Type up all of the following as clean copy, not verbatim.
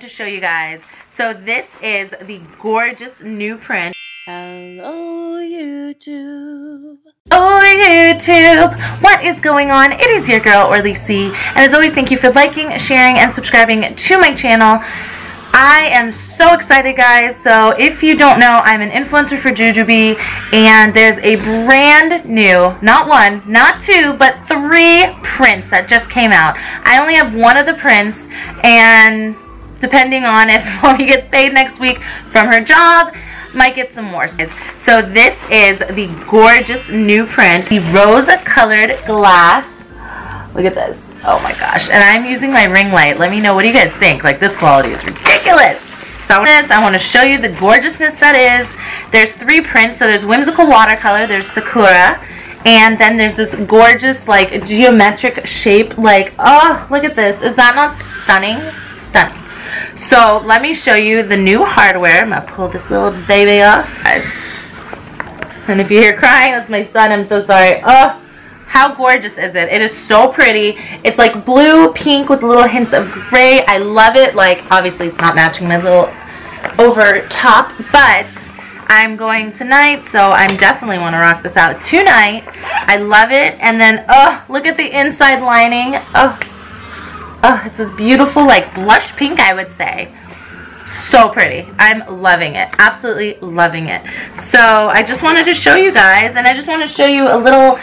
to show you guys. So this is the gorgeous new print. Hello YouTube. Oh YouTube, what is going on? It is your girl Orly C, and as always, thank you for liking, sharing, and subscribing to my channel. I am so excited, guys. So if you don't know, I'm an influencer for Jujube, and there's a brand new, not one, not two, but three prints that just came out. I only have one of the prints, and depending on if Mommy gets paid next week from her job, might get some more. So this is the gorgeous new print, the Rose Colored Glass. Look at this. Oh my gosh, and I'm using my ring light. Let me know, what do you guys think? Like, this quality is ridiculous. So I want to show you the gorgeousness that is. There's three prints. So there's whimsical watercolor, there's sakura, and then there's this gorgeous, like, geometric shape. Like, oh, look at this. Is that not stunning? Stunning. So let me show you the new hardware. I'm gonna pull this little baby off. And if you hear crying, that's my son. I'm so sorry. Oh. How gorgeous is it? It is so pretty. It's like blue, pink with little hints of gray. I love it. Like, obviously it's not matching my little over top, but I'm going tonight, so I'm definitely want to rock this out tonight. I love it. And then, oh, look at the inside lining. Oh, it's this beautiful, like, blush pink, I would say. So pretty. I'm loving it. Absolutely loving it. So I just wanted to show you guys, and I just want to show you a little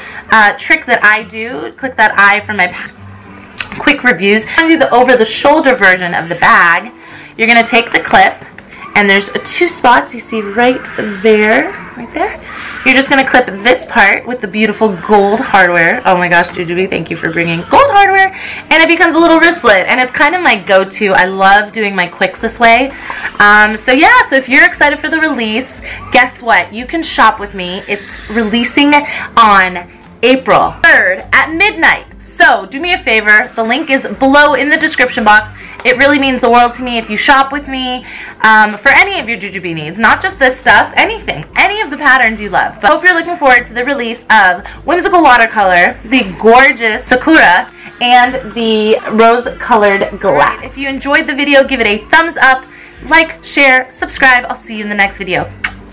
trick that I do. Click that I for my quick reviews. I'm going to do the over-the-shoulder version of the bag. You're going to take the clip, and there's two spots you see right there. Right there. You're just going to clip this part with the beautiful gold hardware. Oh my gosh, Jujube, thank you for bringing gold hardware. And it becomes a little wristlet, and it's kind of my go-to. I love doing my quicks this way. So yeah, so if you're excited for the release, guess what? You can shop with me. It's releasing on April 3rd at midnight. So do me a favor. The link is below in the description box. It really means the world to me if you shop with me for any of your Jujube needs, not just this stuff, anything, any of the patterns you love. But I hope you're looking forward to the release of whimsical watercolor, the gorgeous sakura, and the rose-colored glass. If you enjoyed the video, give it a thumbs up, like, share, subscribe. I'll see you in the next video.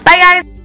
Bye, guys.